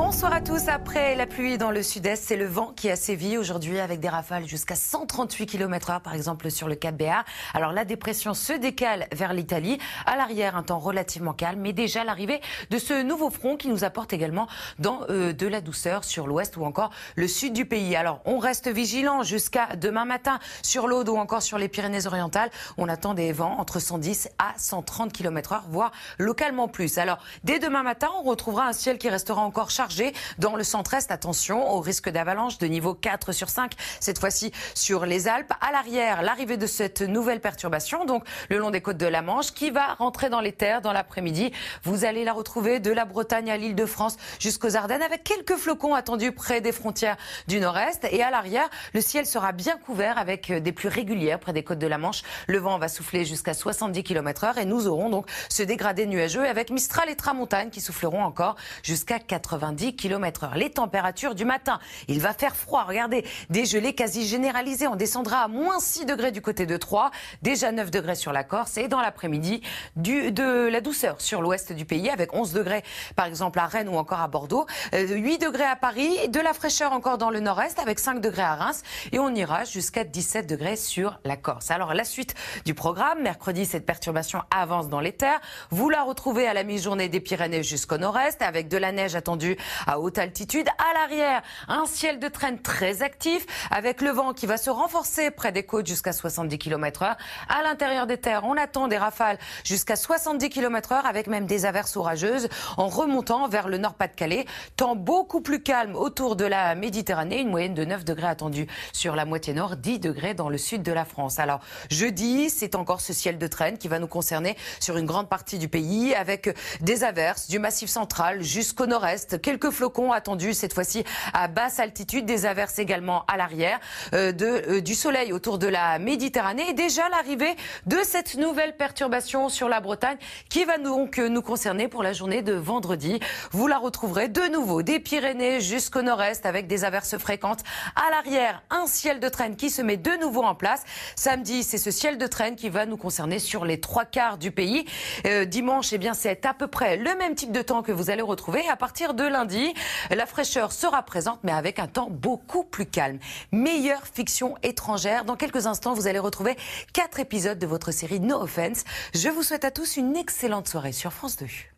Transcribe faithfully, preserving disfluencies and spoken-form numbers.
Bonsoir à tous. Après la pluie dans le sud-est, c'est le vent qui a sévi aujourd'hui avec des rafales jusqu'à cent trente-huit kilomètres heure par exemple sur le Cap Béar. Alors la dépression se décale vers l'Italie. À l'arrière, un temps relativement calme, mais déjà l'arrivée de ce nouveau front qui nous apporte également dans, euh, de la douceur sur l'ouest ou encore le sud du pays. Alors on reste vigilant jusqu'à demain matin sur l'Aude ou encore sur les Pyrénées-Orientales. On attend des vents entre cent dix à cent trente kilomètres heure, voire localement plus. Alors dès demain matin, on retrouvera un ciel qui restera encore chargé. Dans le centre-est, attention au risque d'avalanche de niveau quatre sur cinq, cette fois-ci sur les Alpes. À l'arrière, l'arrivée de cette nouvelle perturbation, donc le long des côtes de la Manche, qui va rentrer dans les terres dans l'après-midi. Vous allez la retrouver de la Bretagne à l'Île de France jusqu'aux Ardennes, avec quelques flocons attendus près des frontières du nord-est. Et à l'arrière, le ciel sera bien couvert avec des pluies régulières près des côtes de la Manche. Le vent va souffler jusqu'à soixante-dix kilomètres heure et nous aurons donc ce dégradé nuageux avec Mistral et Tramontagne qui souffleront encore jusqu'à quatre-vingt-dix kilomètres heure. Les températures du matin, il va faire froid, regardez, des gelées quasi généralisées, on descendra à moins six degrés du côté de Troyes, déjà neuf degrés sur la Corse et dans l'après-midi du de la douceur sur l'ouest du pays avec onze degrés par exemple à Rennes ou encore à Bordeaux, huit degrés à Paris, de la fraîcheur encore dans le nord-est avec cinq degrés à Reims et on ira jusqu'à dix-sept degrés sur la Corse. Alors la suite du programme, mercredi cette perturbation avance dans les terres, vous la retrouvez à la mi-journée des Pyrénées jusqu'au nord-est avec de la neige attendue à haute altitude. À l'arrière, un ciel de traîne très actif avec le vent qui va se renforcer près des côtes jusqu'à soixante-dix kilomètres heure. À l'intérieur des terres, on attend des rafales jusqu'à soixante-dix kilomètres heure avec même des averses orageuses en remontant vers le nord Pas-de-Calais. Temps beaucoup plus calme autour de la Méditerranée, une moyenne de neuf degrés attendue sur la moitié nord, dix degrés dans le sud de la France. Alors jeudi, c'est encore ce ciel de traîne qui va nous concerner sur une grande partie du pays avec des averses du massif central jusqu'au nord-est. Quelques flocons attendus cette fois-ci à basse altitude, des averses également à l'arrière, euh, de, euh, du soleil autour de la Méditerranée. Et déjà l'arrivée de cette nouvelle perturbation sur la Bretagne qui va donc nous concerner pour la journée de vendredi. Vous la retrouverez de nouveau des Pyrénées jusqu'au nord-est avec des averses fréquentes. À l'arrière, un ciel de traîne qui se met de nouveau en place. Samedi, c'est ce ciel de traîne qui va nous concerner sur les trois quarts du pays. Euh, dimanche, eh bien, c'est à peu près le même type de temps que vous allez retrouver à partir de lundi, la fraîcheur sera présente mais avec un temps beaucoup plus calme. Meilleure fiction étrangère. Dans quelques instants, vous allez retrouver quatre épisodes de votre série No Offense. Je vous souhaite à tous une excellente soirée sur France deux.